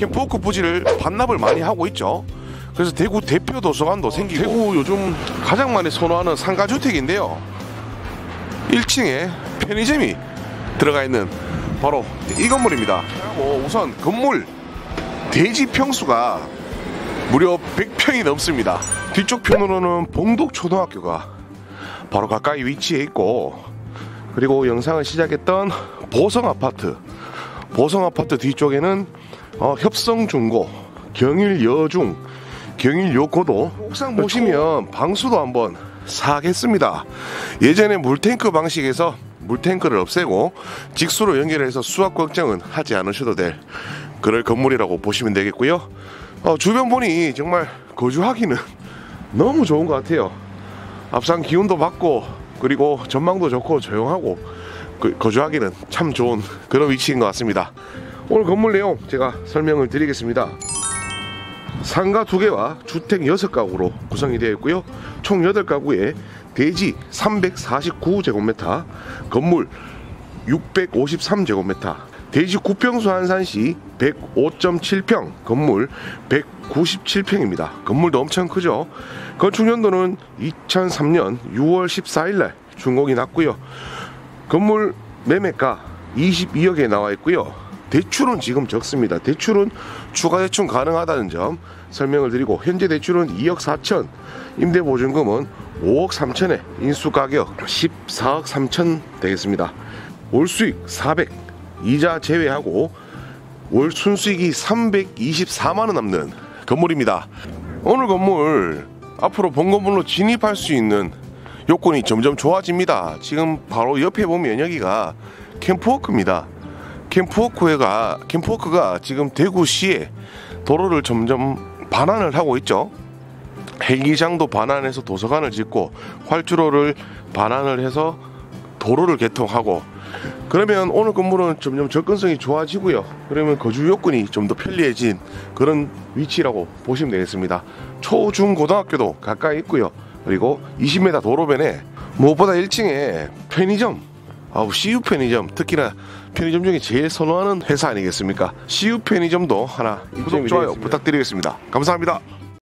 캠포크 부지를 반납을 많이 하고 있죠. 그래서 대구 대표 도서관도 생기고, 대구 요즘 가장 많이 선호하는 상가주택인데요, 1층에 편의점이 들어가 있는 바로 이 건물입니다. 우선 건물 대지 평수가 무려 100평이 넘습니다. 뒤쪽 편으로는 봉독초등학교가 바로 가까이 위치해 있고, 그리고 영상을 시작했던 보성아파트, 보성아파트 뒤쪽에는 협성중고, 경일여중, 경일여고도 옥상 보시면 방수도 한번 사겠습니다. 예전에 물탱크 방식에서 물탱크를 없애고 직수로 연결해서 수압 걱정은 하지 않으셔도 될 그럴 건물이라고 보시면 되겠고요. 주변 보니 정말 거주하기는 너무 좋은 것 같아요. 앞산 기운도 받고, 그리고 전망도 좋고 조용하고 거주하기는 참 좋은 그런 위치인 것 같습니다. 오늘 건물 내용 제가 설명을 드리겠습니다. 상가 2개와 주택 6가구로 구성이 되어 있고요, 총 8가구에 대지 349제곱미터, 건물 653제곱미터, 대지 구평수 환산시 105.7평, 건물 197평입니다. 건물도 엄청 크죠. 건축연도는 2003년 6월 14일날 준공이 났고요, 건물 매매가 22억에 나와 있고요, 대출은 지금 적습니다. 대출은 추가 대출 가능하다는 점 설명을 드리고, 현재 대출은 2억 4천, 임대보증금은 5억 3천에 인수가격 14억 3천 되겠습니다. 월수익 400, 이자 제외하고 월 순수익이 324만원 남는 건물입니다. 오늘 건물 앞으로 본 건물로 진입할 수 있는 요건이 점점 좋아집니다. 지금 바로 옆에 보면 여기가 캠포크입니다. 캠포크가 지금 대구시에 도로를 점점 반환을 하고 있죠. 행기장도 반환해서 도서관을 짓고, 활주로를 반환을 해서 도로를 개통하고, 그러면 오늘 건물은 점점 접근성이 좋아지고요, 그러면 거주 요건이 좀 더 편리해진 그런 위치라고 보시면 되겠습니다. 초, 중, 고등학교도 가까이 있고요, 그리고 20m 도로변에 무엇보다 1층에 편의점, CU 편의점, 특히나 편의점 중에 제일 선호하는 회사 아니겠습니까? CU 편의점도 하나 구독, 좋아요 부탁드리겠습니다. 감사합니다.